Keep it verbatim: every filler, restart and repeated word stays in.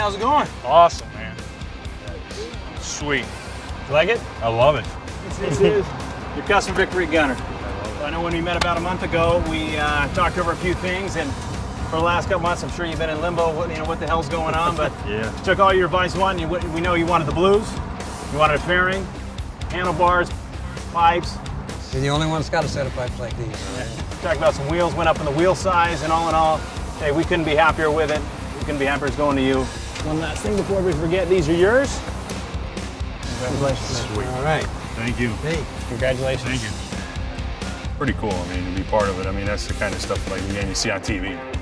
How's it going? Awesome, man. Sweet. You like it? I love it. This is your custom Victory Gunner. I love it. I know when we met about a month ago, we uh, talked over a few things, and for the last couple months, I'm sure you've been in limbo. What, you know, what the hell's going on? But yeah, took all your advice. One, you, we know you wanted the blues, you wanted a fairing, handlebars, pipes. You're the only one that's got a set of pipes like these. Right? Talked about some wheels, went up in the wheel size, and all in all, hey, we couldn't be happier with it. We couldn't be happier. It's going to you. One last thing before we forget, these are yours. Congratulations. Sweet. All right. Thank you. Hey. Congratulations. Thank you. Pretty cool, I mean, to be part of it. I mean, that's the kind of stuff, like, again, you see on T V.